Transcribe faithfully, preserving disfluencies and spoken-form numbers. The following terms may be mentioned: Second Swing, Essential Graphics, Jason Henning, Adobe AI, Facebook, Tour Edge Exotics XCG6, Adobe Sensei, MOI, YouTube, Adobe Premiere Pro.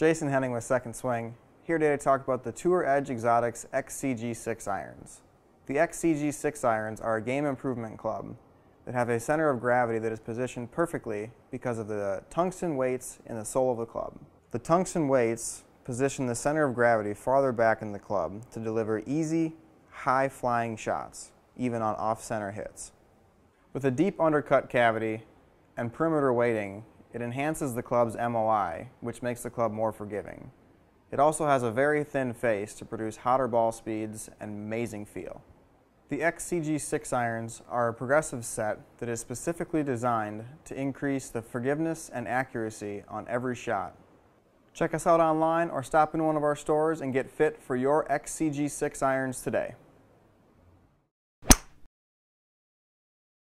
Jason Henning with Second Swing, here today to talk about the Tour Edge Exotics X C G six irons. The X C G six irons are a game improvement club that have a center of gravity that is positioned perfectly because of the tungsten weights in the sole of the club. The tungsten weights position the center of gravity farther back in the club to deliver easy, high-flying shots, even on off-center hits. With a deep undercut cavity and perimeter weighting, it enhances the club's M O I, which makes the club more forgiving. It also has a very thin face to produce hotter ball speeds and amazing feel. The X C G six irons are a progressive set that is specifically designed to increase the forgiveness and accuracy on every shot. Check us out online or stop in one of our stores and get fit for your X C G six irons today.